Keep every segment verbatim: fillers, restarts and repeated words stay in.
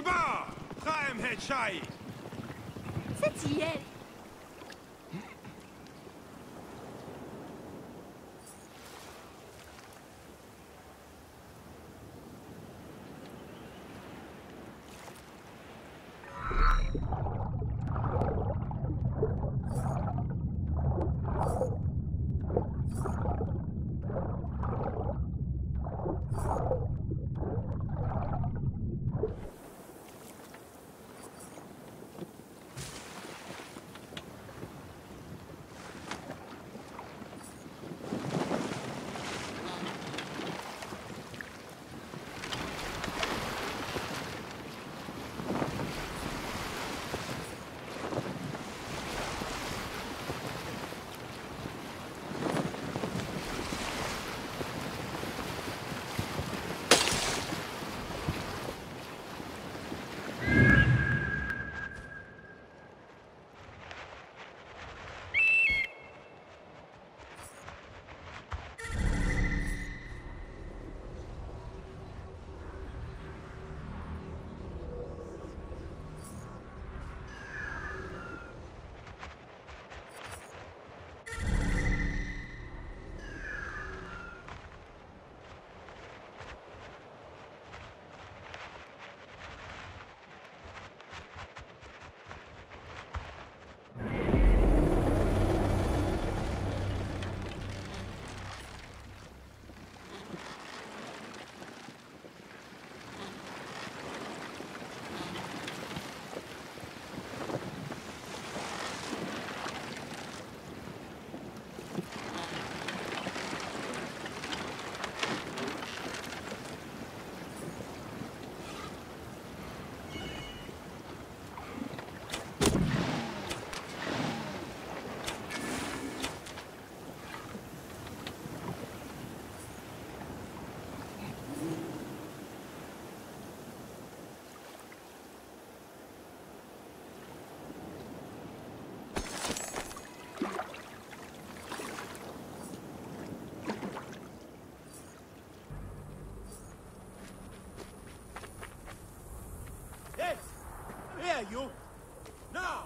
شباب قائم هيك شاي ست ايام you now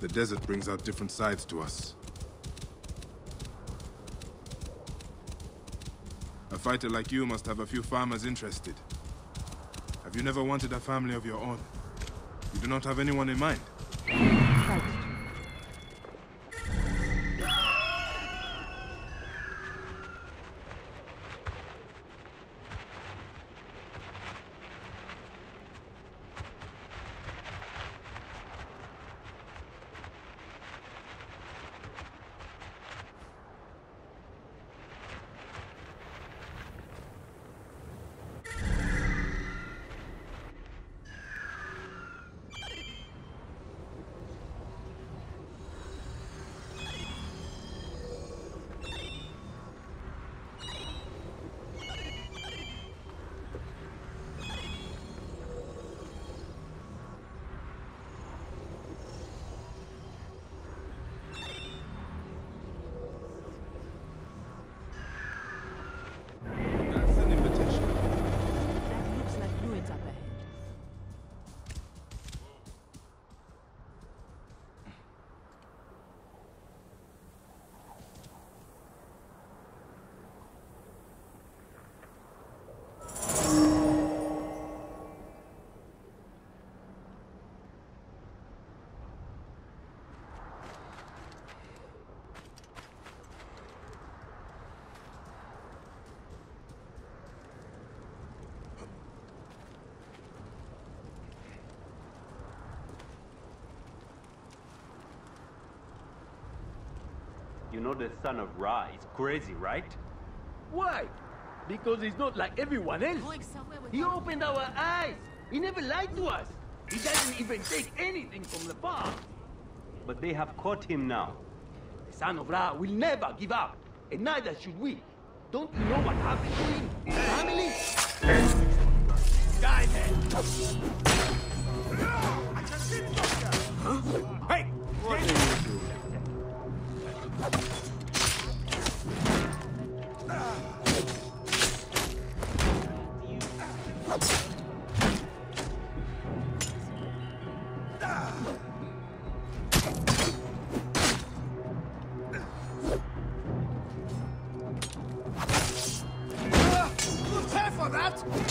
The desert brings out different sides to us. A fighter like you must have a few farmers interested. Have you never wanted a family of your own? You do not have anyone in mind? Fight. You know the son of Ra is crazy, right? Why? Because he's not like everyone else. He opened our eyes. He never lied to us. He doesn't even take anything from the farm. But they have caught him now. The son of Ra will never give up, and neither should we. Don't you know what happened to him? His family? Guy, man. I just didn't talk to you. Huh? Hey! What are you doing? Prepare for that!